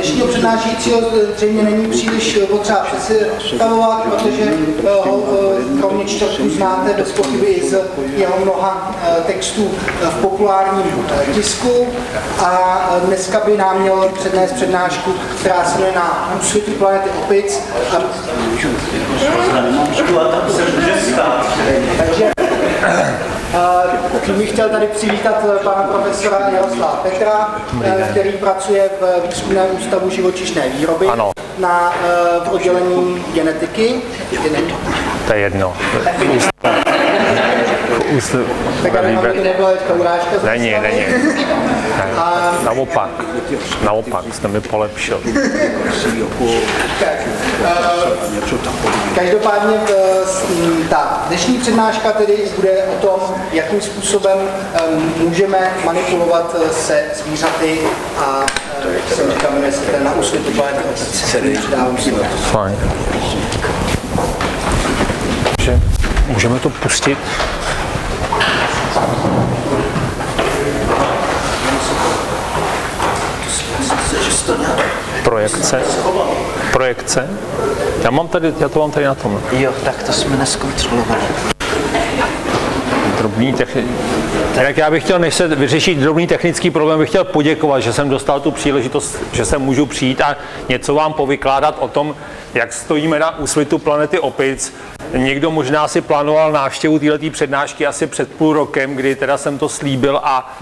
dnešního přednášejícího zřejmě není příliš potřeba představovat, protože ho kromě čtvrtků znáte bez pochyby z jeho mnoha textů v populárním tisku. A dneska by nám měl přednést přednášku, která se jmenuje Na Vzestupu planety Opic. Tím bych chtěl tady přivítat pana profesora Jaroslava Petra, který pracuje v Výzkumném ústavu živočišné výroby na oddělení genetiky. To je jedno. Tak aby nám nebyla Jitka urážka. Není. Naopak, jste mi polepšil. Každopádně ta dnešní přednáška tedy bude o tom, jakým způsobem můžeme manipulovat se zvířaty a jsem říkám, že se teda na Vzestupu planety Opic. Fajn. Můžeme to pustit? Projekce. Já to mám tady na tom. Jo, tak to jsme neskontrolovali. Tak já bych chtěl, než se vyřešit drobný technický problém, bych chtěl poděkovat, že jsem dostal tu příležitost, že sem můžu přijít a něco vám povykládat o tom, jak stojíme na Vzestupu planety Opic. Někdo možná si plánoval návštěvu této přednášky asi před půl rokem, kdy teda jsem to slíbil a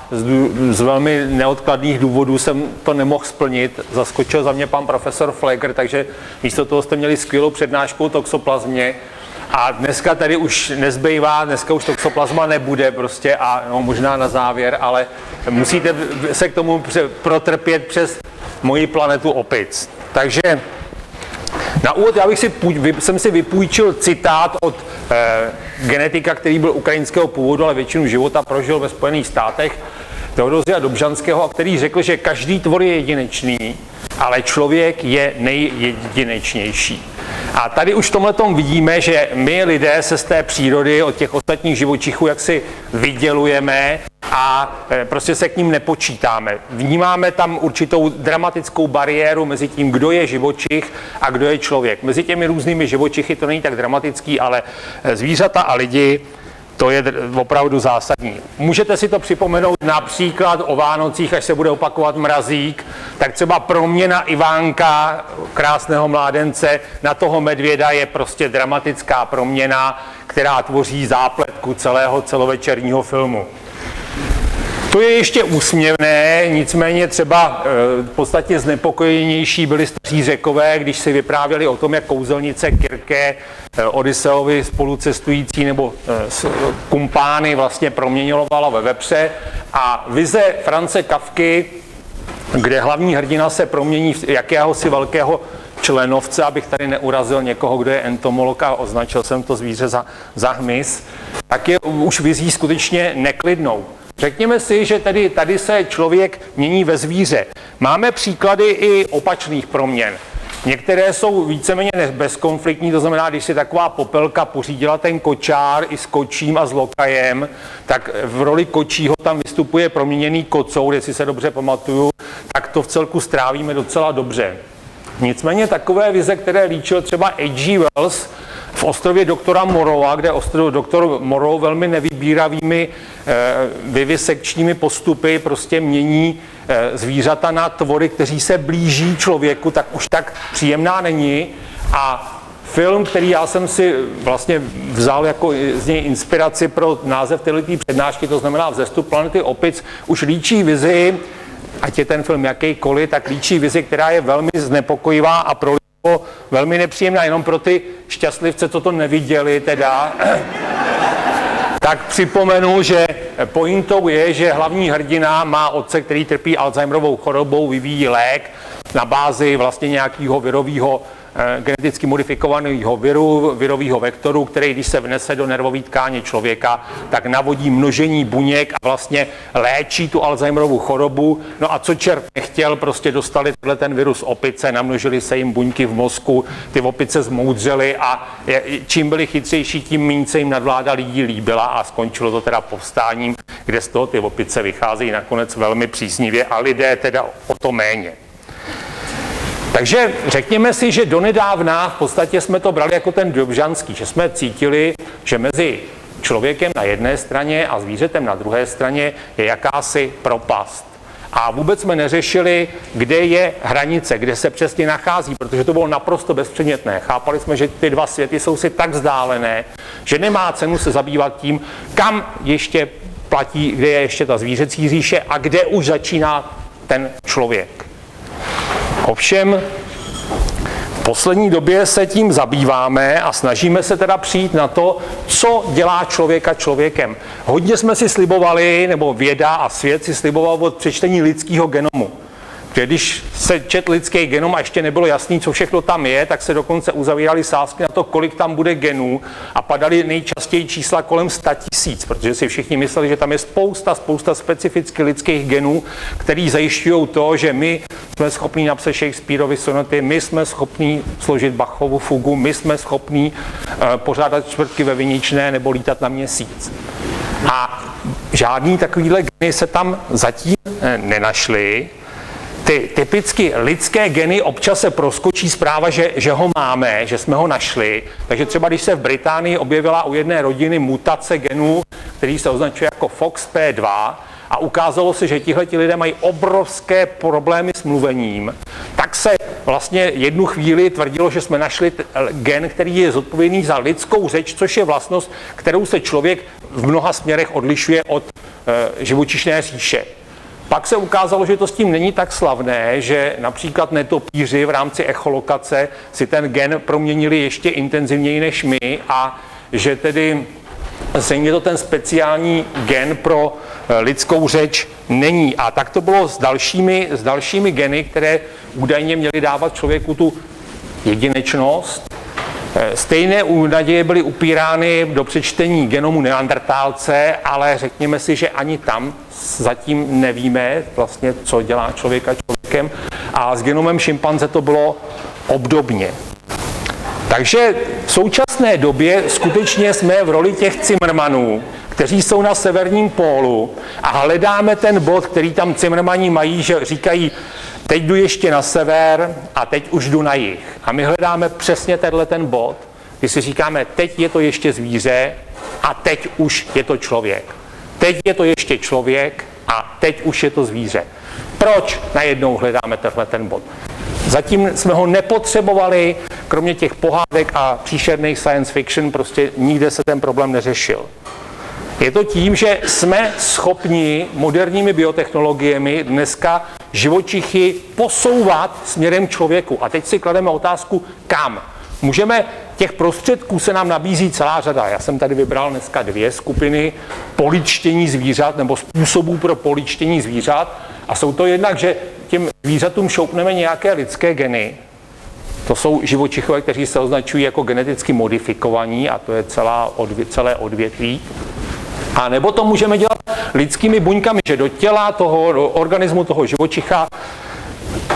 z velmi neodkladných důvodů jsem to nemohl splnit. Zaskočil za mě pan profesor Flegr, takže místo toho jste měli skvělou přednášku o toxoplazmě. A dneska tady už nezbývá, dneska už toxoplasma nebude prostě a no, možná na závěr, ale musíte se k tomu protrpět přes moji planetu Opic. Takže na úvod jsem si vypůjčil citát od genetika, který byl ukrajinského původu, ale většinu života prožil ve Spojených státech, Teodózia Dobžanského, který řekl, že každý tvor je jedinečný, ale člověk je nejjedinečnější. A tady už v tomhletom vidíme, že my lidé se z té přírody od těch ostatních živočichů jaksi vydělujeme a prostě se k ním nepočítáme. Vnímáme tam určitou dramatickou bariéru mezi tím, kdo je živočich a kdo je člověk. Mezi těmi různými živočichy to není tak dramatický, ale zvířata a lidi, to je opravdu zásadní. Můžete si to připomenout například o Vánocích, až se bude opakovat mrazík, tak třeba proměna Ivánka, krásného mládence, na toho medvěda je prostě dramatická proměna, která tvoří zápletku celého celovečerního filmu. To je ještě úsměvné, nicméně třeba v podstatě znepokojenější byli staří Řekové, když si vyprávěli o tom, jak kouzelnice Kirke Odysseovi spolucestující nebo kumpány vlastně proměňovala ve vepře. A vize Franze Kafky, kde hlavní hrdina se promění v jakéhosi velkého členovce, abych tady neurazil někoho, kdo je entomolog a označil jsem to zvíře za hmyz, tak je už vizí skutečně neklidnou. Řekněme si, že tedy tady se člověk mění ve zvíře. Máme příklady i opačných proměn. Některé jsou víceméně bezkonfliktní, to znamená, když si taková popelka pořídila ten kočár i s kočím a s lokajem, tak v roli kočího tam vystupuje proměněný kocour, jestli se dobře pamatuju, tak to v celku strávíme docela dobře. Nicméně takové vize, které líčil třeba A.G. Wells v Ostrově doktora Morova, kde doktor Morov velmi nevybíravými vivisekčními postupy prostě mění zvířata na tvory, kteří se blíží člověku, tak už tak příjemná není. A film, který já jsem si vlastně vzal jako z něj inspiraci pro název této přednášky, to znamená Vzestup planety Opic, už líčí vizi, ať je ten film jakýkoliv, tak líčí vizi, která je velmi znepokojivá a pro lidstvo velmi nepříjemná, jenom pro ty šťastlivce, co to neviděli teda. Tak připomenu, že pointou je, že hlavní hrdina má otce, který trpí Alzheimerovou chorobou, vyvíjí lék na bázi vlastně nějakého virového, geneticky modifikovaného viru, virového vektoru, který, když se vnese do nervové tkáně člověka, tak navodí množení buněk a vlastně léčí tu Alzheimerovu chorobu. No a co čert nechtěl, prostě dostali ten virus opice, namnožili se jim buňky v mozku, ty opice zmoudřely a čím byli chytřejší, tím méně se jim nadvláda lidí líbila a skončilo to teda povstáním, kde z toho ty opice vycházejí nakonec velmi příznivě a lidé teda o to méně. Takže řekněme si, že donedávna v podstatě jsme to brali jako ten Dobžanský, že jsme cítili, že mezi člověkem na jedné straně a zvířetem na druhé straně je jakási propast. A vůbec jsme neřešili, kde je hranice, kde se přesně nachází, protože to bylo naprosto bezpředmětné. Chápali jsme, že ty dva světy jsou si tak vzdálené, že nemá cenu se zabývat tím, kam ještě platí, kde je ještě ta zvířecí říše a kde už začíná ten člověk. Ovšem, v poslední době se tím zabýváme a snažíme se teda přijít na to, co dělá člověka člověkem. Hodně jsme si slibovali, nebo věda a svět si sliboval od přečtení lidského genomu. Protože když se čet lidský genom a ještě nebylo jasný, co všechno tam je, tak se dokonce uzavíraly sázky na to, kolik tam bude genů a padaly nejčastěji čísla kolem 100 000, protože si všichni mysleli, že tam je spousta specificky lidských genů, který zajišťují to, že my jsme schopní napsat Shakespeareovy sonety, my jsme schopní složit Bachovu fugu, my jsme schopní pořádat čtvrtky ve Viničné nebo lítat na Měsíc. A žádný takovýhle geny se tam zatím nenašly. Ty typicky lidské geny občas se proskočí zpráva, že ho máme, že jsme ho našli. Takže třeba když se v Británii objevila u jedné rodiny mutace genů, který se označuje jako FOXP2, a ukázalo se, že tihleti lidé mají obrovské problémy s mluvením, tak se vlastně jednu chvíli tvrdilo, že jsme našli gen, který je zodpovědný za lidskou řeč, což je vlastnost, kterou se člověk v mnoha směrech odlišuje od živočišné říše. Pak se ukázalo, že to s tím není tak slavné, že například netopíři v rámci echolokace si ten gen proměnili ještě intenzivněji než my a že tedy zřejmě to ten speciální gen pro lidskou řeč není. A tak to bylo s dalšími geny, které údajně měly dávat člověku tu jedinečnost. Stejné naděje byly upírány do přečtení genomu Neandertálce, ale řekněme si, že ani tam zatím nevíme vlastně, co dělá člověka člověkem. A s genomem šimpanze to bylo obdobně. Takže v současné době skutečně jsme v roli těch Cimrmanů, kteří jsou na severním pólu a hledáme ten bod, který tam Cimrmani mají, že říkají, teď jdu ještě na sever a teď už jdu na jih. A my hledáme přesně tenhle ten bod, kdy si říkáme, teď je to ještě zvíře a teď už je to člověk. Teď je to ještě člověk a teď už je to zvíře. Proč najednou hledáme tenhle ten bod? Zatím jsme ho nepotřebovali, kromě těch pohádek a příšerných science fiction, prostě nikde se ten problém neřešil. Je to tím, že jsme schopni moderními biotechnologiemi dneska živočichy posouvat směrem člověku. A teď si klademe otázku, kam. Můžeme, těch prostředků se nám nabízí celá řada. Já jsem tady vybral dneska dvě skupiny polidštění zvířat nebo způsobů pro polidštění zvířat. A jsou to jednak, že těm zvířatům šoupneme nějaké lidské geny. To jsou živočichové, kteří se označují jako geneticky modifikovaní a to je celé odvětví. A nebo to můžeme dělat lidskými buňkami, že do těla toho, do organismu toho živočicha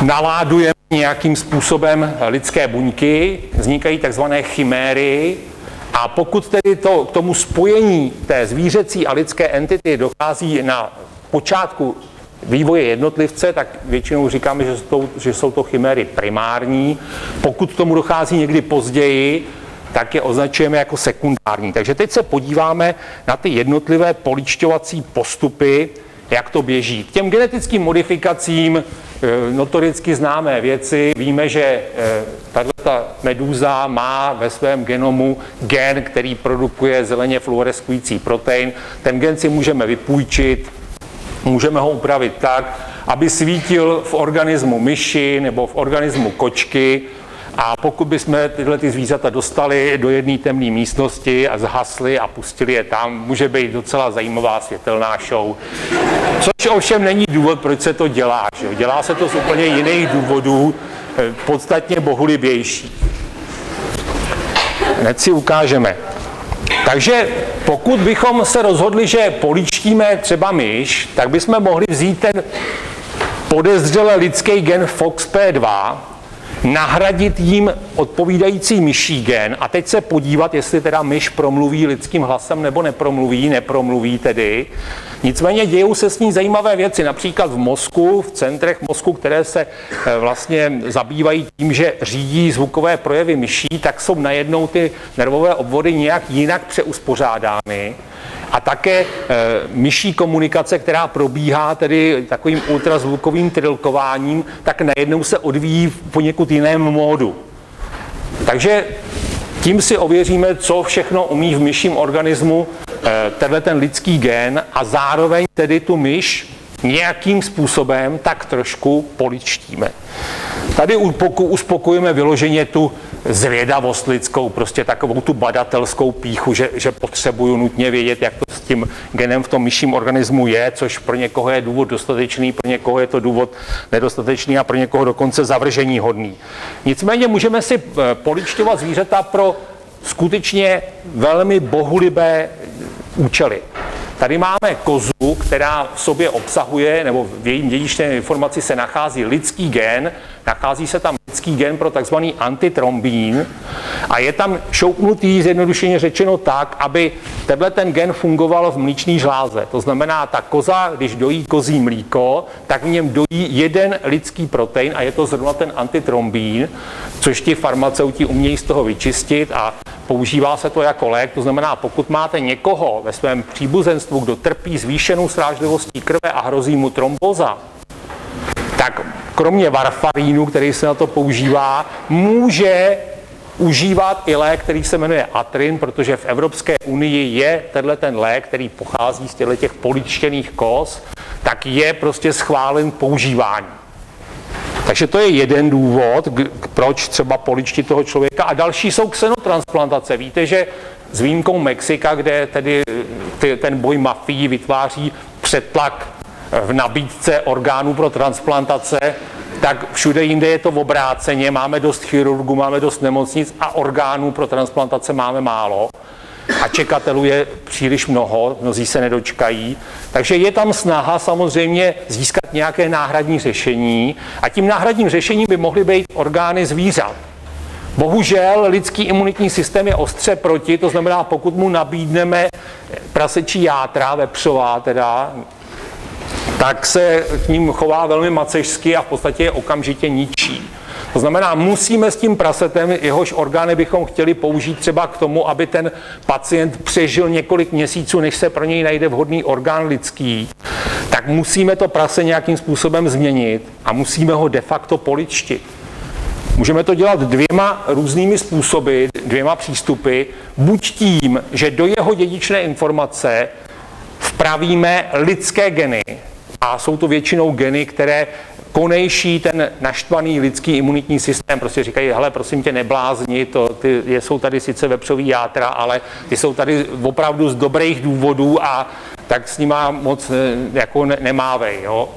naládujeme nějakým způsobem lidské buňky, vznikají takzvané chiméry a pokud tedy to, k tomu spojení té zvířecí a lidské entity dochází na počátku vývoje jednotlivce, tak většinou říkáme, že jsou to chiméry primární. Pokud k tomu dochází někdy později, tak je označujeme jako sekundární. Takže teď se podíváme na ty jednotlivé polidšťovací postupy, jak to běží. K těm genetickým modifikacím notoricky známé věci. Víme, že tato medúza má ve svém genomu gen, který produkuje zeleně fluoreskující protein. Ten gen si můžeme vypůjčit, můžeme ho upravit tak, aby svítil v organismu myši nebo v organismu kočky. A pokud bychom tyhle zvířata dostali do jedné temné místnosti a zhasli a pustili je tam, může být docela zajímavá světelná show. Což ovšem není důvod, proč se to dělá. Že? Dělá se to z úplně jiných důvodů, podstatně bohulibější. Hned si ukážeme. Takže pokud bychom se rozhodli, že polidštíme třeba myš, tak bychom mohli vzít ten podezřelý lidský gen FOXP2, nahradit jim odpovídající myší gen a teď se podívat, jestli teda myš promluví lidským hlasem nebo nepromluví tedy. Nicméně dějou se s ní zajímavé věci, například v mozku, v centrech mozku, které se vlastně zabývají tím, že řídí zvukové projevy myší, tak jsou najednou ty nervové obvody nějak jinak přeuspořádány. A také myší komunikace, která probíhá tedy takovým ultrazvukovým trilkováním, tak najednou se odvíjí v poněkud jiném módu. Takže tím si ověříme, co všechno umí v myším organismu ten lidský gen a zároveň tedy tu myš nějakým způsobem tak trošku poličtíme. Tady uspokojíme vyloženě tu zvědavost lidskou, prostě takovou tu badatelskou pýchu, že potřebuju nutně vědět, jak to s tím genem v tom myším organismu je, což pro někoho je důvod dostatečný, pro někoho je to důvod nedostatečný a pro někoho dokonce zavržení hodný. Nicméně můžeme si poličťovat zvířata pro skutečně velmi bohulibé účely. Tady máme kozu, která v sobě obsahuje, nebo v jejím dědičné informaci se nachází lidský gen, nachází se tam lidský gen pro takzvaný antitrombín a je tam šoupnutý, zjednodušeně řečeno tak, aby ten gen fungoval v mlíčný žláze. To znamená, ta koza, když dojí kozí mlíko, tak v něm dojí jeden lidský protein a je to zrovna ten antitrombín, což ti farmaceuti umějí z toho vyčistit a používá se to jako lék. To znamená, pokud máte někoho ve svém příbuzenstvu, kdo trpí zvýšenou srážlivostí krve a hrozí mu tromboza, tak kromě varfarínu, který se na to používá, může užívat i lék, který se jmenuje atrin, protože v Evropské unii je ten lék, který pochází z těch poličtěných koz, tak je prostě schválen k používání. Takže to je jeden důvod, proč třeba poličtit toho člověka. A další jsou ksenotransplantace. Víte, že s výjimkou Mexika, kde tedy ten boj mafii vytváří přetlak v nabídce orgánů pro transplantace, tak všude jinde je to v obráceně. Máme dost chirurgů, máme dost nemocnic a orgánů pro transplantace máme málo. A čekatelů je příliš mnoho, mnozí se nedočkají. Takže je tam snaha samozřejmě získat nějaké náhradní řešení a tím náhradním řešením by mohly být orgány zvířat. Bohužel lidský imunitní systém je ostře proti, to znamená, pokud mu nabídneme prasečí játra, vepřová teda, tak se k ním chová velmi macešsky a v podstatě je okamžitě ničí. To znamená, musíme s tím prasetem, jehož orgány bychom chtěli použít třeba k tomu, aby ten pacient přežil několik měsíců, než se pro něj najde vhodný orgán lidský, tak musíme to prase nějakým způsobem změnit a musíme ho de facto poličtit. Můžeme to dělat dvěma různými způsoby, dvěma přístupy, buď tím, že do jeho dědičné informace vpravíme lidské geny a jsou to většinou geny, které konejší ten naštvaný lidský imunitní systém. Prostě říkají, hele, prosím tě, neblázni, jsou tady sice vepřový játra, ale ty jsou tady opravdu z dobrých důvodů a tak s nima moc jako nemávej. Jo?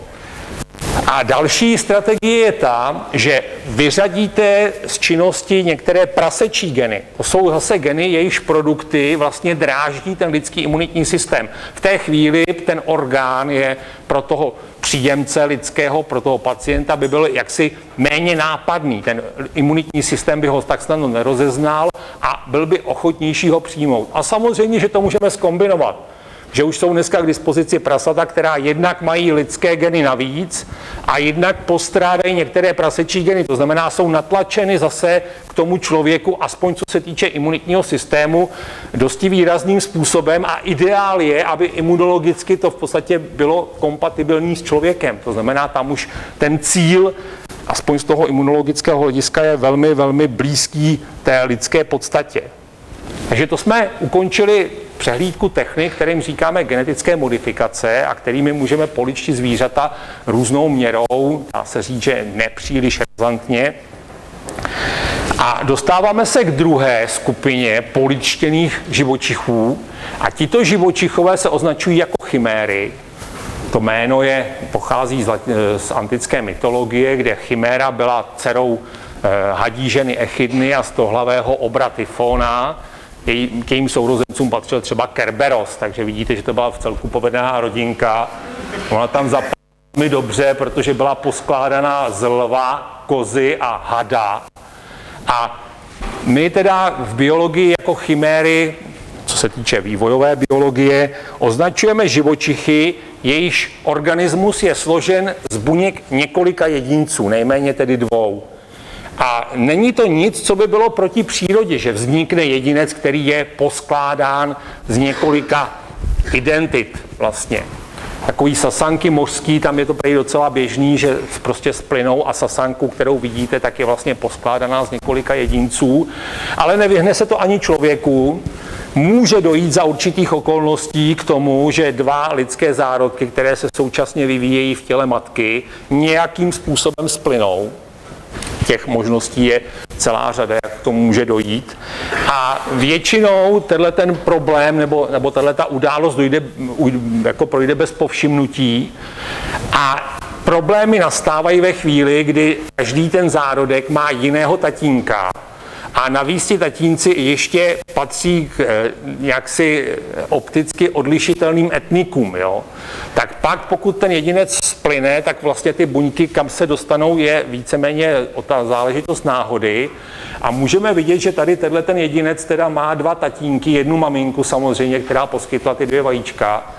A další strategie je ta, že vyřadíte z činnosti některé prasečí geny. To jsou zase geny, jejichž produkty vlastně dráždí ten lidský imunitní systém. V té chvíli ten orgán je pro toho příjemce lidského, pro toho pacienta by byl jaksi méně nápadný. Ten imunitní systém by ho tak snadno nerozeznal a byl by ochotnější ho přijmout. A samozřejmě, že to můžeme zkombinovat. Že už jsou dneska k dispozici prasata, která jednak mají lidské geny navíc a jednak postrádají některé prasečí geny. To znamená, jsou natlačeny zase k tomu člověku, aspoň co se týče imunitního systému, dosti výrazným způsobem a ideál je, aby imunologicky to v podstatě bylo kompatibilní s člověkem. To znamená, tam už ten cíl, aspoň z toho imunologického hlediska, je velmi, velmi blízký té lidské podstatě. Takže to jsme ukončili přehlídku technik, kterým říkáme genetické modifikace a kterými můžeme poličtit zvířata různou měrou, dá se říct, že nepříliš razantně. A dostáváme se k druhé skupině poličtěných živočichů a tito živočichové se označují jako chiméry. To jméno pochází z antické mytologie, kde chiméra byla dcerou hadí ženy Echidny a stohlavého obra Tyfona. K jejím sourozencům patřil třeba Kerberos, takže vidíte, že to byla v celku povedená rodinka. Ona tam zapadla mi dobře, protože byla poskládaná z lva, kozy a hada. A my teda v biologii jako chiméry, co se týče vývojové biologie, označujeme živočichy, jejichž organismus je složen z buněk několika jedinců, nejméně tedy dvou. A není to nic, co by bylo proti přírodě, že vznikne jedinec, který je poskládán z několika identit vlastně. Takový sasanky mořský, tam je to prý docela běžný, že prostě splynou a sasanku, kterou vidíte, tak je vlastně poskládaná z několika jedinců. Ale nevyhne se to ani člověku. Může dojít za určitých okolností k tomu, že dva lidské zárodky, které se současně vyvíjejí v těle matky, nějakým způsobem splynou. Těch možností je celá řada, jak k tomu může dojít. A většinou tenhle ten problém nebo tato událost projde bez povšimnutí. A problémy nastávají ve chvíli, kdy každý ten zárodek má jiného tatínka. A navíc ti tatínci ještě patří k jaksi opticky odlišitelným etnikům. Jo? Tak pak, pokud ten jedinec splyne, tak vlastně ty buňky, kam se dostanou, je víceméně ta záležitost náhody. A můžeme vidět, že tady tenhle ten jedinec teda má dva tatínky, jednu maminku samozřejmě, která poskytla ty dvě vajíčka,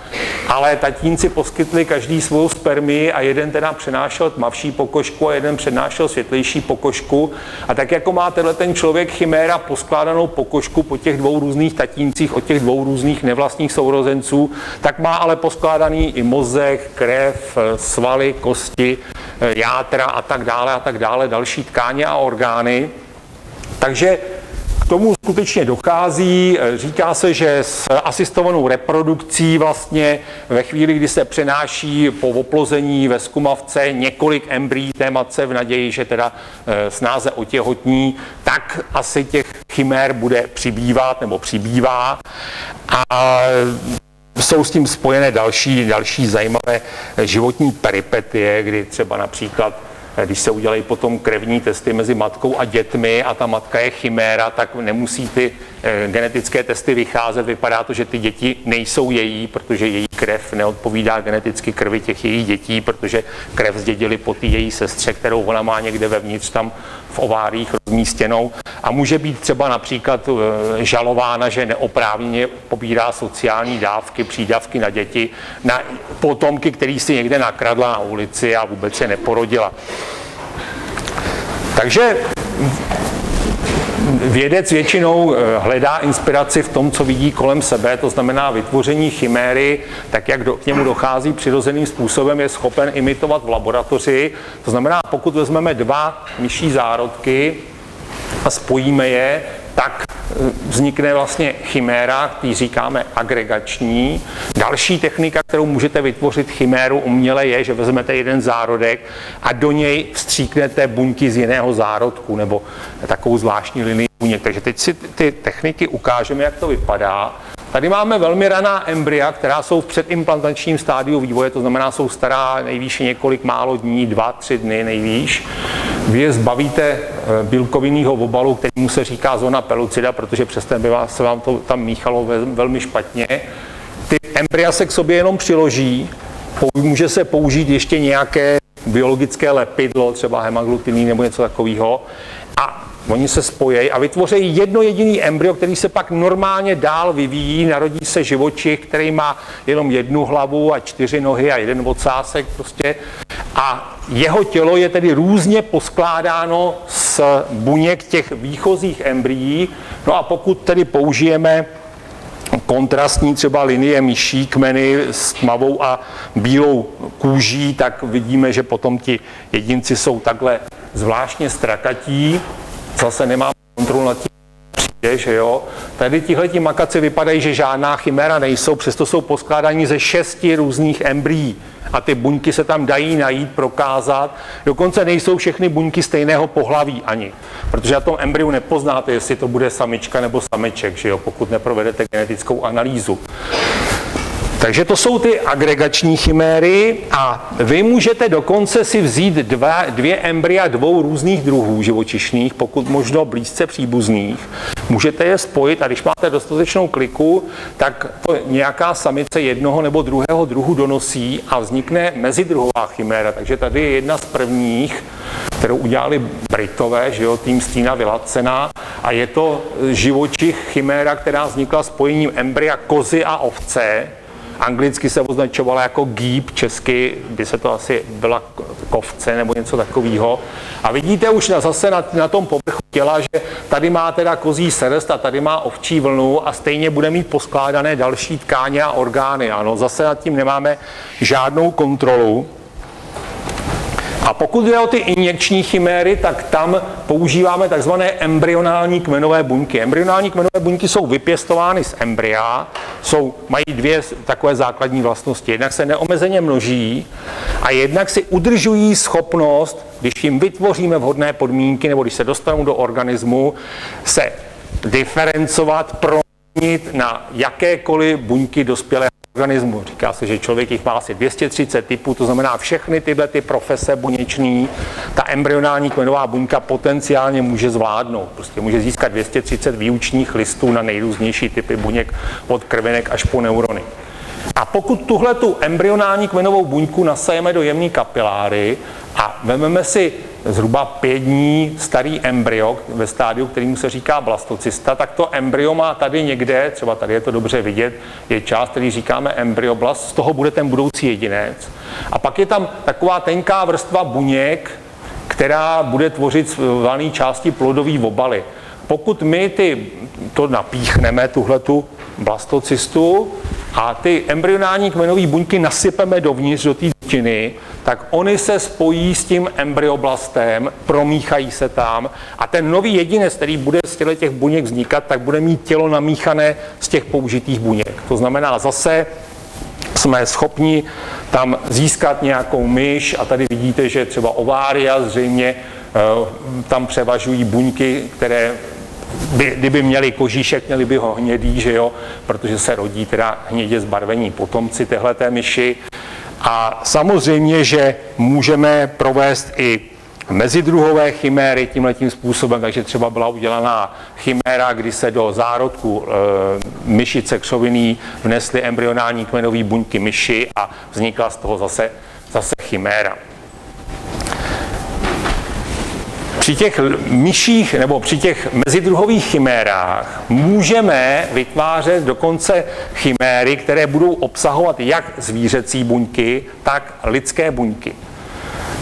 ale tatínci poskytli každý svou spermii a jeden teda přenášel tmavší pokožku a jeden přenášel světlejší pokožku. A tak jako má tenhle ten člověk chiméra poskládanou pokožku po těch dvou různých tatíncích, od těch dvou různých nevlastních sourozenců, tak má ale poskládaný i mozek, krev, svaly, kosti, játra a tak dále, další tkáně a orgány. Takže k tomu skutečně dochází. Říká se, že s asistovanou reprodukcí vlastně ve chvíli, kdy se přenáší po oplození ve zkumavce několik embryí té matce v naději, že teda snáze otěhotní, tak asi těch chimér bude přibývat nebo přibývá. A jsou s tím spojené další zajímavé životní peripetie, kdy třeba například když se udělají potom krevní testy mezi matkou a dětmi a ta matka je chiméra, tak nemusí ty genetické testy vycházet. Vypadá to, že ty děti nejsou její, protože její krev neodpovídá geneticky krvi těch jejich dětí, protože krev zdědili po té její sestře, kterou ona má někde vevnitř tam v ováriích rozmístěnou. A může být třeba například žalována, že neoprávněně pobírá sociální dávky, přídavky na děti, na potomky, který si někde nakradla na ulici a vůbec se neporodila. Takže vědec většinou hledá inspiraci v tom, co vidí kolem sebe, to znamená vytvoření chiméry, tak jak k němu dochází přirozeným způsobem, je schopen imitovat v laboratoři. To znamená, pokud vezmeme dva myší zárodky a spojíme je, tak vznikne vlastně chiméra, který říkáme agregační. Další technika, kterou můžete vytvořit chiméru uměle, je, že vezmete jeden zárodek a do něj vstříknete buňky z jiného zárodku nebo takovou zvláštní linii buněk. Takže teď si ty techniky ukážeme, jak to vypadá. Tady máme velmi raná embrya, která jsou v předimplantačním stádiu vývoje, to znamená, jsou stará nejvýše několik málo dní, 2-3 dny nejvýš. Vy je zbavíte bílkovinného obalu, kterému se říká zóna pelucida, protože přes ten by se vám to tam míchalo velmi špatně. Ty embrya se k sobě jenom přiloží, může se použít ještě nějaké biologické lepidlo, třeba hemaglutiny nebo něco takového. A oni se spojejí a vytvoří jedno jediné embryo, který se pak normálně dál vyvíjí. Narodí se živočich, který má jenom jednu hlavu a 4 nohy a jeden ocásek prostě. A jeho tělo je tedy různě poskládáno z buněk těch výchozích embryí. No a pokud tedy použijeme kontrastní třeba linie myší, kmeny s tmavou a bílou kůží, tak vidíme, že potom ti jedinci jsou takhle zvláštně strakatí. Zase nemám kontrolu nad tím, přijde, že jo. Tady tihleti makaci vypadají, že žádná chiméra nejsou, přesto jsou poskládaní ze 6 různých embryí. A ty buňky se tam dají najít, prokázat. Dokonce nejsou všechny buňky stejného pohlaví ani. Protože na tom embryu nepoznáte, jestli to bude samička nebo sameček, že jo, pokud neprovedete genetickou analýzu. Takže to jsou ty agregační chiméry a vy můžete dokonce si vzít dvě embrya dvou různých druhů živočišných, pokud možno blízce příbuzných. Můžete je spojit a když máte dostatečnou kliku, tak to nějaká samice jednoho nebo druhého druhu donosí a vznikne mezidruhová chiméra. Takže tady je jedna z prvních, kterou udělali Britové, že jo, tým Steena Villacena, a je to živočich chiméra, která vznikla spojením embrya kozy a ovce. Anglicky se označovala jako gýb, česky by se to asi byla kovce nebo něco takového. A vidíte už zase na tom povrchu těla, že tady má teda kozí srst a tady má ovčí vlnu a stejně bude mít poskládané další tkáně a orgány. Ano, zase nad tím nemáme žádnou kontrolu. A pokud jde o ty injekční chiméry, tak tam používáme takzvané embryonální kmenové buňky. Embryonální kmenové buňky jsou vypěstovány z embrya, mají dvě takové základní vlastnosti. Jednak se neomezeně množí a jednak si udržují schopnost, když jim vytvoříme vhodné podmínky nebo když se dostanou do organismu, se diferencovat, proměnit na jakékoliv buňky dospělého organismu. Říká se, že člověk jich má asi 230 typů, to znamená všechny tyhle ty profese buněční, ta embryonální kmenová buňka potenciálně může zvládnout. Prostě může získat 230 výučních listů na nejrůznější typy buněk, od krvinek až po neurony. A pokud tuhletu embryonální kmenovou buňku nasajeme do jemné kapiláry a vezmeme si zhruba 5 dní starý embryo ve stádiu, kterému se říká blastocysta, tak to embryo má tady někde, třeba tady je to dobře vidět, je část, který říkáme embryoblast, z toho bude ten budoucí jedinec. A pak je tam taková tenká vrstva buněk, která bude tvořit valné části plodový obaly. Pokud my to napíchneme, tuhletu blastocystu, a ty embryonální kmenové buňky nasypeme dovnitř do té dutiny, tak oni se spojí s tím embryoblastem, promíchají se tam a ten nový jedinec, který bude z těch buněk vznikat, tak bude mít tělo namíchané z těch použitých buněk. To znamená, zase jsme schopni tam získat nějakou myš a tady vidíte, že třeba ovária zřejmě tam převažují buňky, které kdyby měli kožíšek, měli by ho hnědý, že jo, protože se rodí teda hnědě zbarvení potomci téhleté myši. A samozřejmě, že můžeme provést i mezidruhové chiméry tímhletím způsobem, takže třeba byla udělaná chiméra, kdy se do zárodku myšice křoviný vnesly embryonální kmenové buňky myši a vznikla z toho zase chiméra. Při těch myších nebo při těch mezidruhových chimérách můžeme vytvářet dokonce chiméry, které budou obsahovat jak zvířecí buňky, tak lidské buňky.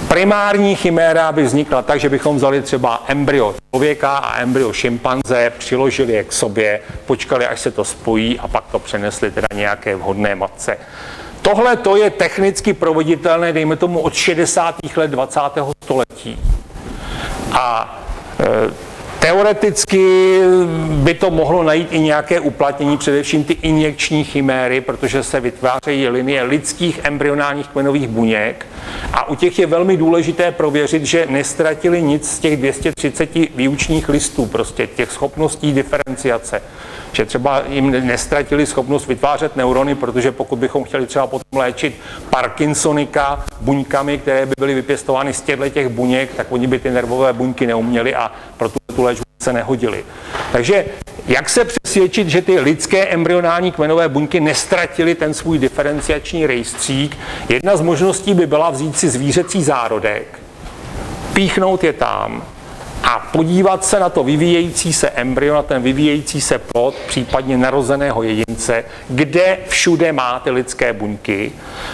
Primární chiméra by vznikla tak, že bychom vzali třeba embryo člověka a embryo šimpanze, přiložili je k sobě, počkali, až se to spojí a pak to přenesli teda nějaké vhodné matce. Tohle to je technicky proveditelné, dejme tomu, od 60. let 20. století. A teoreticky by to mohlo najít i nějaké uplatnění, především ty injekční chiméry, protože se vytvářejí linie lidských embryonálních kmenových buněk a u těch je velmi důležité prověřit, že nestratili nic z těch 230 výučních listů, prostě těch schopností diferenciace. Že třeba jim nestratili schopnost vytvářet neurony, protože pokud bychom chtěli třeba potom léčit Parkinsonika buňkami, které by byly vypěstovány z těch buněk, tak oni by ty nervové buňky neuměli a pro tu léčbu se nehodili. Takže jak se přesvědčit, že ty lidské embryonální kmenové buňky nestratily ten svůj diferenciační rejstřík? Jedna z možností by byla vzít si zvířecí zárodek, píchnout je tam a podívat se na to vyvíjející se embryo, na ten vyvíjející se plod, případně narozeného jedince, kde všude má ty lidské buňky.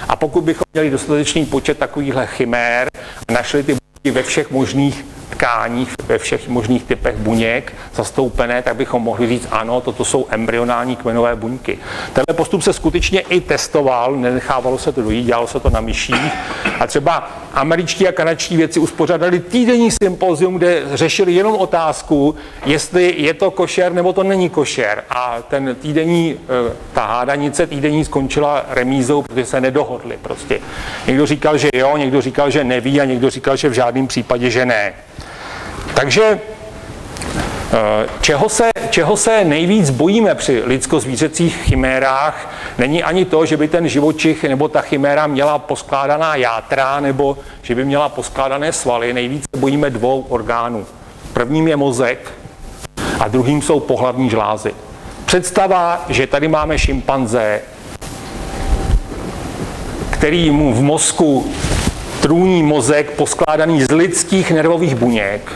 A pokud bychom měli dostatečný počet takovýchhle chimér a našli ty buňky ve všech možných tkáních, ve všech možných typech buněk zastoupené, tak bychom mohli říct, ano, toto jsou embryonální kmenové buňky. Tenhle postup se skutečně i testoval, nenechávalo se to dojít, dělalo se to na myších. A třeba američtí a kanadští vědci uspořádali týdenní sympozium, kde řešili jenom otázku, jestli je to košer nebo to není košer. A ta hádanice týdenní skončila remízou, protože se nedohodli prostě. Někdo říkal, že jo, někdo říkal, že neví a někdo říkal, že v žádném případě, že ne. Takže Čeho se nejvíc bojíme při lidsko-zvířecích chimérách, není ani to, že by ten živočich nebo ta chiméra měla poskládaná játra nebo že by měla poskládané svaly. Nejvíc se bojíme dvou orgánů. Prvním je mozek a druhým jsou pohlavní žlázy. Představa, že tady máme šimpanze, který mu v mozku trůní mozek poskládaný z lidských nervových buněk,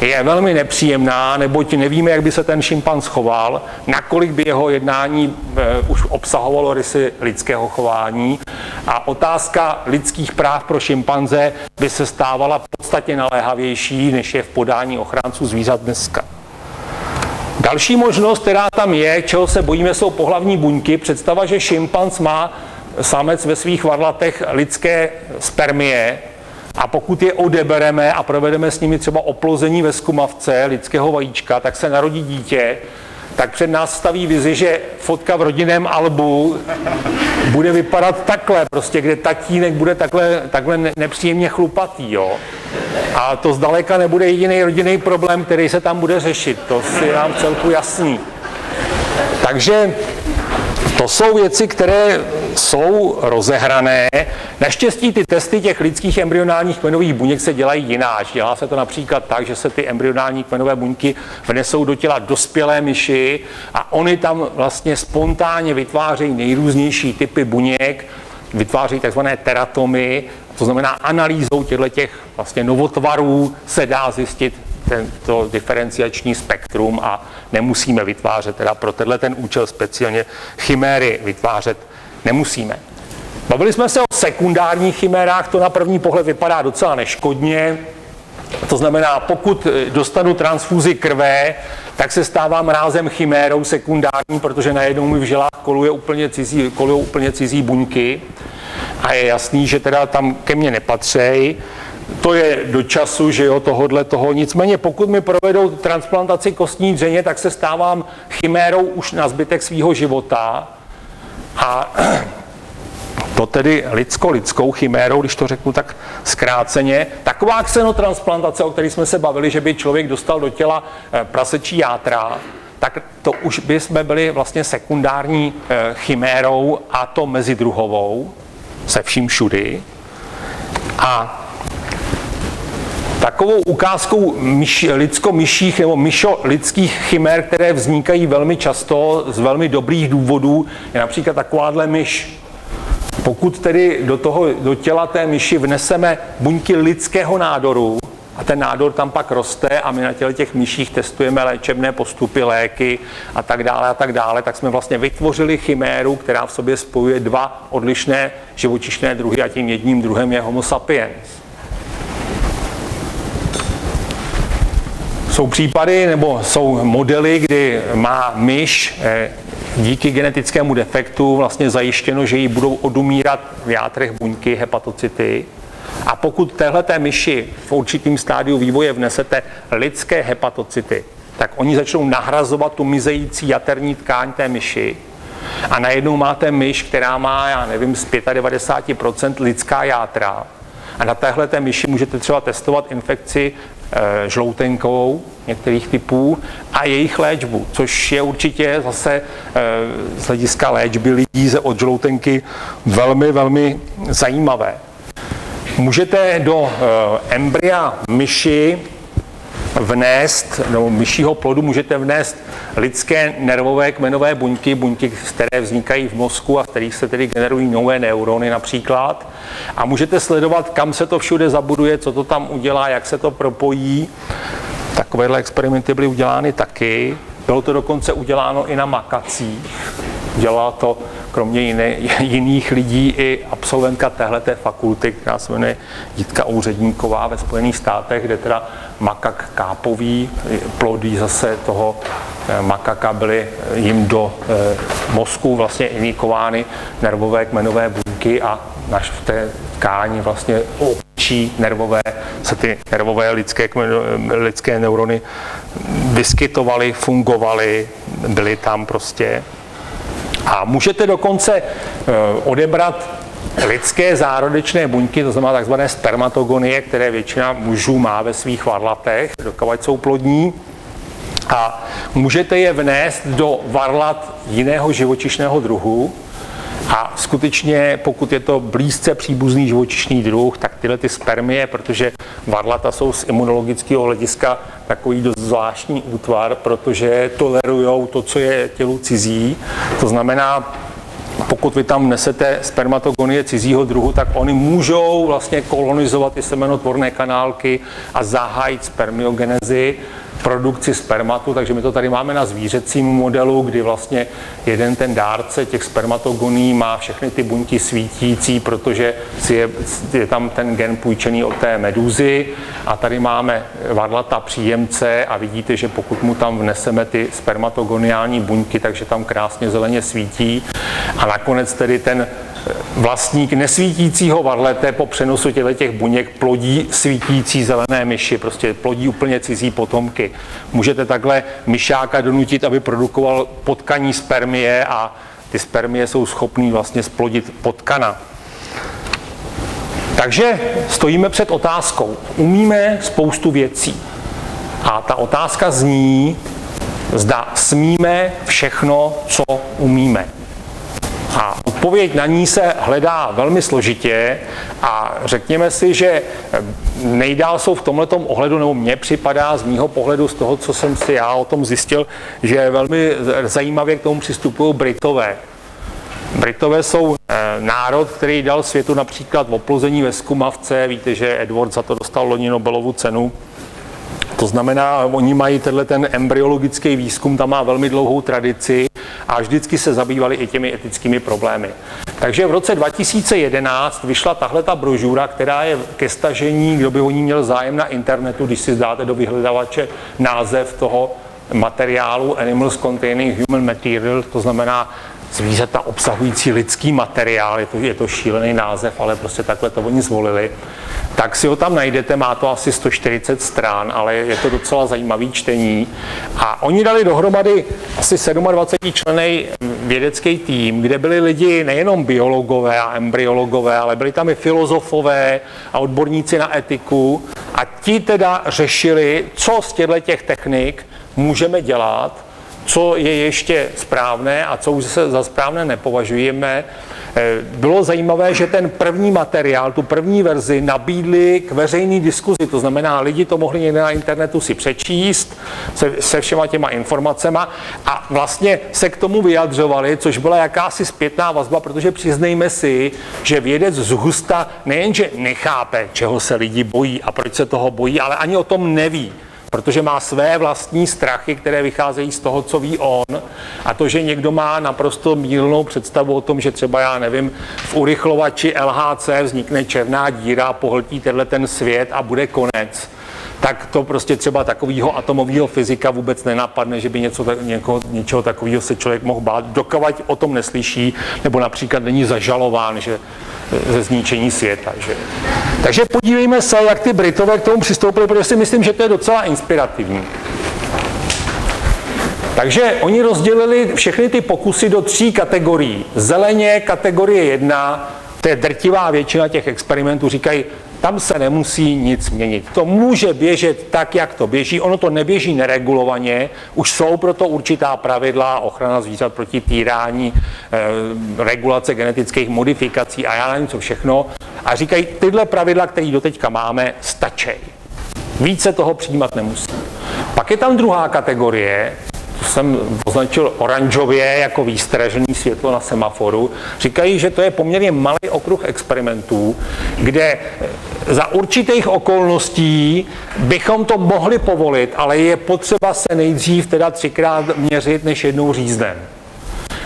je velmi nepříjemná, neboť nevíme, jak by se ten šimpanz choval, nakolik by jeho jednání už obsahovalo rysy lidského chování a otázka lidských práv pro šimpanze by se stávala podstatně naléhavější, než je v podání ochránců zvířat dneska. Další možnost, která tam je, čeho se bojíme, jsou pohlavní buňky. Představa, že šimpanz má samec ve svých varlatech lidské spermie, a pokud je odebereme a provedeme s nimi třeba oplození ve skumavce lidského vajíčka, tak se narodí dítě, tak před nás staví vizi, že fotka v rodinném albu bude vypadat takhle, prostě, kde tatínek bude takhle nepříjemně chlupatý. Jo? A to zdaleka nebude jediný rodinný problém, který se tam bude řešit. To si nám v celku jasný. Takže to jsou věci, které jsou rozehrané. Naštěstí ty testy těch lidských embryonálních kmenových buněk se dělají jináč. Dělá se to například tak, že se ty embryonální kmenové buňky vnesou do těla dospělé myši a oni tam vlastně spontánně vytvářejí nejrůznější typy buněk, vytváří takzvané teratomy, to znamená analýzou těch vlastně novotvarů se dá zjistit tento diferenciační spektrum a nemusíme vytvářet, teda pro tenhle ten účel speciálně chiméry vytvářet nemusíme. Bavili jsme se o sekundárních chimérách, to na první pohled vypadá docela neškodně. To znamená, pokud dostanu transfúzi krve, tak se stávám rázem chimérou sekundární, protože najednou mi v žilách kolujou úplně cizí buňky a je jasný, že teda tam ke mně nepatří. To je do času, že jo, tohodle toho. Nicméně pokud mi provedou transplantaci kostní dřeně, tak se stávám chimérou už na zbytek svého života. A to tedy lidsko-lidskou chimérou, když to řeknu tak zkráceně. Taková xenotransplantace, o které jsme se bavili, že by člověk dostal do těla prasečí játra, tak to už by jsme byli vlastně sekundární chimérou a to mezidruhovou, se vším všudy. A takovou ukázkou lidsko-myších nebo myšo-lidských chimér, které vznikají velmi často z velmi dobrých důvodů, je například takováhle myš. Pokud tedy do těla té myši vneseme buňky lidského nádoru a ten nádor tam pak roste a my na těle těch myších testujeme léčebné postupy, léky a tak dále, tak jsme vlastně vytvořili chiméru, která v sobě spojuje dva odlišné živočišné druhy a tím jedním druhem je Homo sapiens. Jsou případy nebo jsou modely, kdy má myš díky genetickému defektu vlastně zajištěno, že jí budou odumírat v játrech buňky hepatocyty. A pokud téhleté myši v určitým stádiu vývoje vnesete lidské hepatocyty, tak oni začnou nahrazovat tu mizející jaterní tkáň té myši. A najednou máte myš, která má, já nevím, z 95% lidská játra. A na téhleté myši můžete třeba testovat infekci žloutenkou některých typů a jejich léčbu, což je určitě zase z hlediska léčby lidí od žloutenky velmi, velmi zajímavé. Můžete do embrya myši vnést, nebo myšího plodu můžete vnést lidské nervové kmenové buňky, buňky, které vznikají v mozku a z kterých se tedy generují nové neurony například. A můžete sledovat, kam se to všude zabuduje, co to tam udělá, jak se to propojí. Takovéhle experimenty byly udělány taky. Bylo to dokonce uděláno i na makacích. Dělá to kromě jiných lidí i absolventka téhleté fakulty, která se jmenuje Jitka Ouředníková ve Spojených státech, kde teda makak kápový, plody zase toho makaka byly jim do mozku vlastně inikovány nervové kmenové buňky a v té tkání vlastně občí nervové se ty nervové lidské neurony vyskytovaly, fungovaly, byly tam prostě. A můžete dokonce odebrat lidské zárodečné buňky, to znamená takzvané spermatogonie, které většina mužů má ve svých varlatech, dokud jsou plodní, a můžete je vnést do varlat jiného živočišného druhu a skutečně, pokud je to blízce příbuzný živočišný druh, tak tyhle ty spermie, protože varlata jsou z imunologického hlediska takový dost zvláštní útvar, protože tolerujou to, co je tělu cizí. To znamená, pokud vy tam nesete spermatogonie cizího druhu, tak oni můžou vlastně kolonizovat ty semenotvorné kanálky a zahájit spermiogenezi, produkci spermatu, takže my to tady máme na zvířecím modelu, kdy vlastně jeden ten dárce těch spermatogonií má všechny ty buňky svítící, protože je tam ten gen půjčený od té meduzy a tady máme varlata příjemce a vidíte, že pokud mu tam vneseme ty spermatogoniální buňky, takže tam krásně zeleně svítí a nakonec tedy ten vlastník nesvítícího varlete po přenosu těch buněk plodí svítící zelené myši, prostě plodí úplně cizí potomky. Můžete takhle myšáka donutit, aby produkoval potkaní spermie a ty spermie jsou schopný vlastně splodit potkana. Takže stojíme před otázkou. Umíme spoustu věcí. A ta otázka zní, zda smíme všechno, co umíme. A odpověď na ní se hledá velmi složitě a řekněme si, že nejdál jsou v tomhletom ohledu, nebo mně připadá z mýho pohledu, z toho, co jsem si já o tom zjistil, že velmi zajímavě k tomu přistupují Britové. Britové jsou národ, který dal světu například oplození ve zkumavce, víte, že Edward za to dostal loni Nobelovu cenu. To znamená, oni mají tenhle ten embryologický výzkum, tam má velmi dlouhou tradici a vždycky se zabývali i těmi etickými problémy. Takže v roce 2011 vyšla tahleta brožura, která je ke stažení, kdo by o ní měl zájem na internetu, když si dáte do vyhledavače název toho materiálu Animals Containing Human Material, to znamená zvířata obsahující lidský materiál, je to šílený název, ale prostě takhle to oni zvolili. Tak si ho tam najdete, má to asi 140 stran, ale je to docela zajímavý čtení. A oni dali dohromady asi 27 členný vědecký tým, kde byli lidi nejenom biologové a embryologové, ale byli tam i filozofové a odborníci na etiku. A ti teda řešili, co z těchto technik můžeme dělat, co je ještě správné a co už se za správné nepovažujeme. Bylo zajímavé, že ten první materiál, tu první verzi nabídli k veřejné diskuzi, to znamená, lidi to mohli někde na internetu si přečíst se všema těma informacema a vlastně se k tomu vyjadřovali, což byla jakási zpětná vazba, protože přiznejme si, že vědec z husta nejenže nechápe, čeho se lidi bojí a proč se toho bojí, ale ani o tom neví. Protože má své vlastní strachy, které vycházejí z toho, co ví on. A to, že někdo má naprosto mylnou představu o tom, že třeba, já nevím, v urychlovači LHC vznikne černá díra, pohltí tenhle ten svět a bude konec, tak to prostě třeba takového atomového fyzika vůbec nenapadne, že by něčeho takového se člověk mohl bát, dokavať o tom neslyší, nebo například není zažalován, že ze zničení světa. Že? Takže podívejme se, jak ty Britové k tomu přistoupili, protože si myslím, že to je docela inspirativní. Takže oni rozdělili všechny ty pokusy do 3 kategorií. Zeleně kategorie 1, to je drtivá většina těch experimentů, říkají, tam se nemusí nic měnit. To může běžet tak, jak to běží. Ono to neběží neregulovaně. Už jsou proto určitá pravidla, ochrana zvířat proti týrání, regulace genetických modifikací a já nevím co všechno. A říkají, tyhle pravidla, které doteďka máme, stačí. Více toho přijímat nemusí. Pak je tam druhá kategorie, to jsem označil oranžově jako výstražený světlo na semaforu, říkají, že to je poměrně malý okruh experimentů, kde za určitých okolností bychom to mohli povolit, ale je potřeba se nejdřív teda 3krát měřit, než jednou říznem.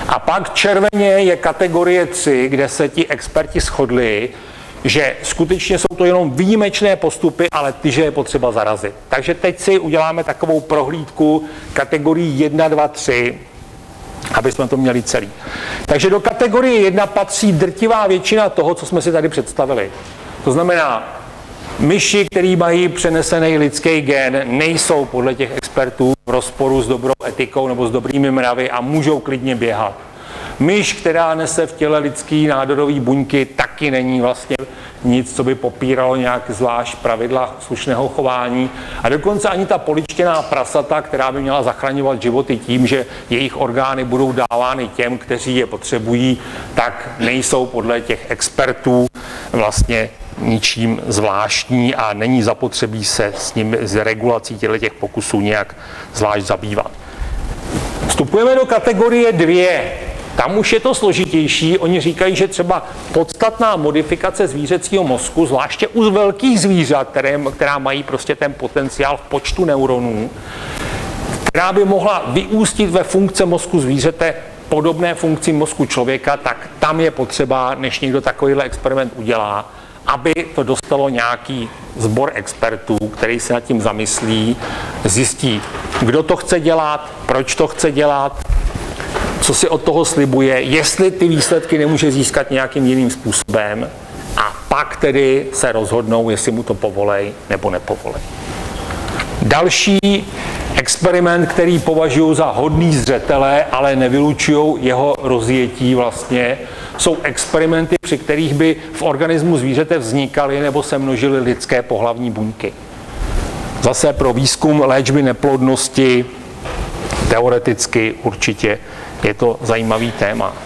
A pak červeně je kategorie 3, kde se ti experti shodli, že skutečně jsou to jenom výjimečné postupy, ale ty, že je potřeba zarazit. Takže teď si uděláme takovou prohlídku kategorii 1, 2, 3, aby jsme to měli celý. Takže do kategorie 1 patří drtivá většina toho, co jsme si tady představili. To znamená, myši, které mají přenesený lidský gen, nejsou podle těch expertů v rozporu s dobrou etikou nebo s dobrými mravy a můžou klidně běhat. Myš, která nese v těle lidský nádorový buňky, taky není vlastně nic, co by popíralo nějak zvlášť pravidla slušného chování. A dokonce ani ta poličtěná prasata, která by měla zachraňovat životy tím, že jejich orgány budou dávány těm, kteří je potřebují, tak nejsou podle těch expertů vlastně ničím zvláštní a není zapotřebí se s ním, s regulací těch pokusů nějak zvlášť zabývat. Vstupujeme do kategorie 2. Tam už je to složitější. Oni říkají, že třeba podstatná modifikace zvířecího mozku, zvláště u velkých zvířat, která mají prostě ten potenciál v počtu neuronů, která by mohla vyústit ve funkce mozku zvířete podobné funkci mozku člověka, tak tam je potřeba, než někdo takovýhle experiment udělá, aby to dostalo nějaký sbor expertů, který se nad tím zamyslí, zjistí, kdo to chce dělat, proč to chce dělat, co si od toho slibuje, jestli ty výsledky nemůže získat nějakým jiným způsobem, a pak tedy se rozhodnou, jestli mu to povolej nebo nepovolej. Další experiment, který považuji za hodný zřetele, ale nevylučují jeho rozjetí vlastně, jsou experimenty, při kterých by v organismu zvířete vznikaly nebo se množily lidské pohlavní buňky. Zase pro výzkum léčby neplodnosti teoreticky určitě je to zajímavý téma.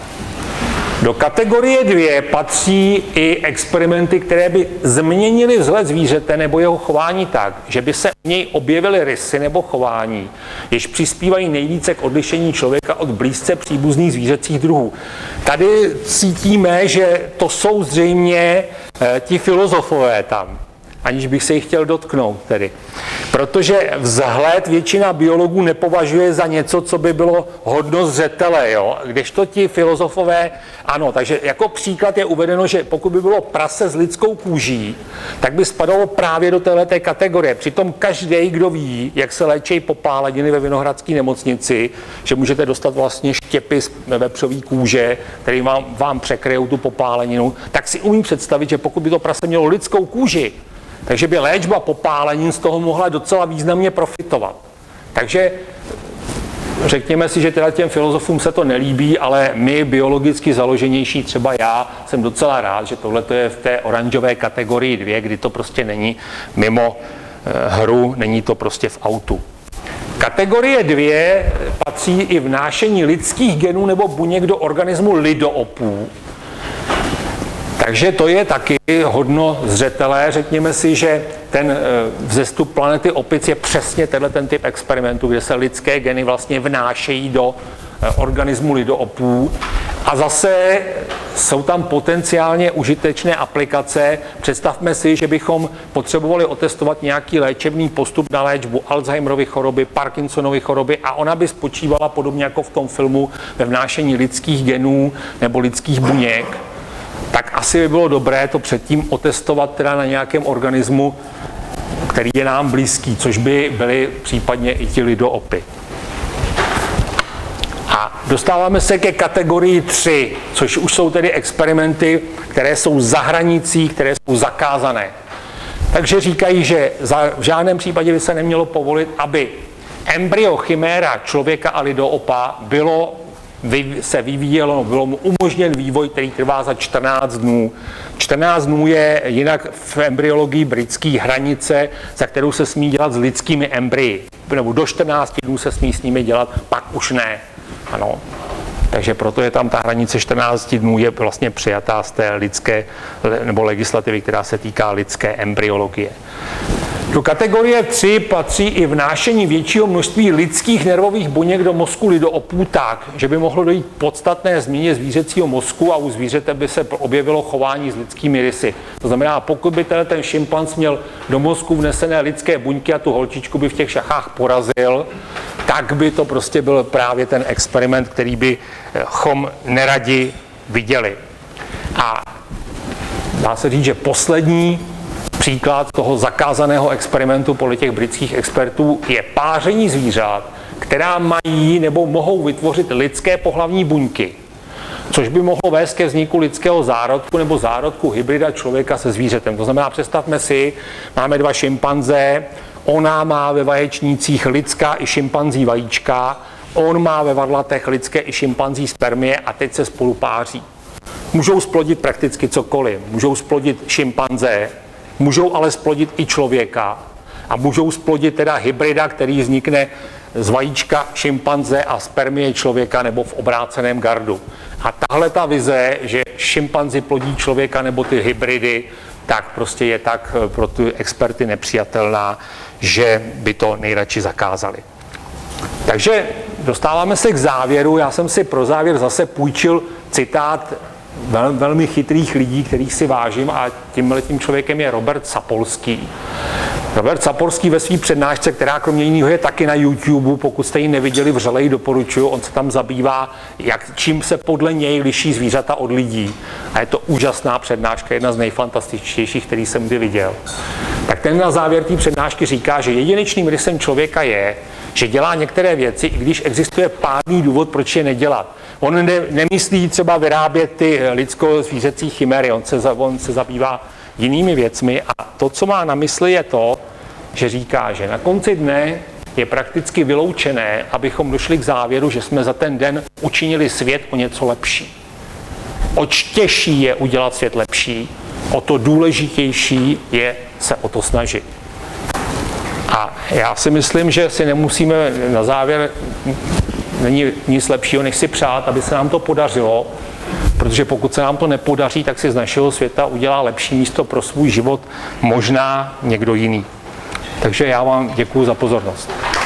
Do kategorie 2 patří i experimenty, které by změnily vzhled zvířete nebo jeho chování tak, že by se u něj objevily rysy nebo chování, jež přispívají nejvíce k odlišení člověka od blízce příbuzných zvířecích druhů. Tady cítíme, že to jsou zřejmě ti filozofové tam, aniž bych se jich chtěl dotknout tedy. Protože vzhled většina biologů nepovažuje za něco, co by bylo hodno zřetele, jo? Kdežto ti filozofové, ano, takže jako příklad je uvedeno, že pokud by bylo prase s lidskou kůží, tak by spadalo právě do téhleté kategorie. Přitom každý, kdo ví, jak se léčí popáleniny ve Vinohradské nemocnici, že můžete dostat vlastně štěpy z vepřové kůže, který vám překryjou tu popáleninu, tak si umím představit, že pokud by to prase mělo lidskou kůži, takže by léčba popálenin z toho mohla docela významně profitovat. Takže řekněme si, že teda těm filozofům se to nelíbí, ale my, biologicky založenější, třeba já, jsem docela rád, že tohle je v té oranžové kategorii 2, kdy to prostě není mimo hru, není to prostě v autu. Kategorie 2 patří i vnášení lidských genů nebo buněk do organismu lidoopů. Takže to je taky hodno zřetele. Řekněme si, že ten vzestup planety Opic je přesně ten typ experimentu, kde se lidské geny vlastně vnášejí do organismu lidoopů. A zase jsou tam potenciálně užitečné aplikace. Představme si, že bychom potřebovali otestovat nějaký léčebný postup na léčbu Alzheimerovy choroby, Parkinsonovy choroby, a ona by spočívala podobně jako v tom filmu ve vnášení lidských genů nebo lidských buněk. Tak asi by bylo dobré to předtím otestovat teda na nějakém organismu, který je nám blízký, což by byly případně i ti lidoopy. A dostáváme se ke kategorii 3, což už jsou tedy experimenty, které jsou za hranicí, které jsou zakázané. Takže říkají, že v žádném případě by se nemělo povolit, aby embryo chiméra člověka a lidoopa se vyvíjelo, bylo mu umožněn vývoj, který trvá za 14 dnů. 14 dnů je jinak v embryologii britský hranice, za kterou se smí dělat s lidskými embryi. Nebo do 14 dnů se smí s nimi dělat, pak už ne. Ano. Takže proto je tam ta hranice 14 dnů, je vlastně přijatá z té lidské, nebo legislativy, která se týká lidské embryologie. Do kategorie 3 patří i vnášení většího množství lidských nervových buněk do mozku lidoopů tak, že by mohlo dojít k podstatné změně zvířecího mozku a u zvířete by se objevilo chování s lidskými rysy. To znamená, pokud by ten šimpanz měl do mozku vnesené lidské buňky a tu holčičku by v těch šachách porazil, tak by to prostě byl právě ten experiment, který bychom neradi viděli. A dá se říct, že poslední příklad toho zakázaného experimentu podle těch britských expertů je páření zvířat, která mají nebo mohou vytvořit lidské pohlavní buňky, což by mohlo vést ke vzniku lidského zárodku nebo zárodku hybrida člověka se zvířetem. To znamená, představme si, máme dva šimpanze, ona má ve vaječnících lidská i šimpanzí vajíčka On má ve varlatech lidské i šimpanzí spermie a teď se spolu páří. Můžou splodit prakticky cokoliv. Můžou splodit šimpanze, můžou ale splodit i člověka a můžou splodit teda hybrida, který vznikne z vajíčka šimpanze a spermie člověka nebo v obráceném gardu. A tahle ta vize, že šimpanzi plodí člověka nebo ty hybridy, tak prostě je tak pro ty experty nepřijatelná, že by to nejradši zakázali. Takže dostáváme se k závěru. Já jsem si pro závěr zase půjčil citát velmi chytrých lidí, kterých si vážím, a tímhletím člověkem je Robert Sapolský. Robert Sapolský ve své přednášce, která kromě jiného je taky na YouTube, pokud jste ji neviděli, vřeleji doporučuji, on se tam zabývá, čím se podle něj liší zvířata od lidí. A je to úžasná přednáška, jedna z nejfantastičtějších, který jsem kdy viděl. Tak ten na závěr té přednášky říká, že jedinečným rysem člověka je, že dělá některé věci, i když existuje pádný důvod, proč je nedělat. On nemyslí třeba vyrábět ty lidsko-zvířecí chimery, on se zabývá jinými věcmi a to, co má na mysli, je to, že říká, že na konci dne je prakticky vyloučené, abychom došli k závěru, že jsme za ten den učinili svět o něco lepší. Oč těžší je udělat svět lepší, o to důležitější je se o to snažit. A já si myslím, že si nemusíme na závěr, není nic lepšího, než si přát, aby se nám to podařilo, protože pokud se nám to nepodaří, tak si z našeho světa udělá lepší místo pro svůj život možná někdo jiný. Takže já vám děkuji za pozornost.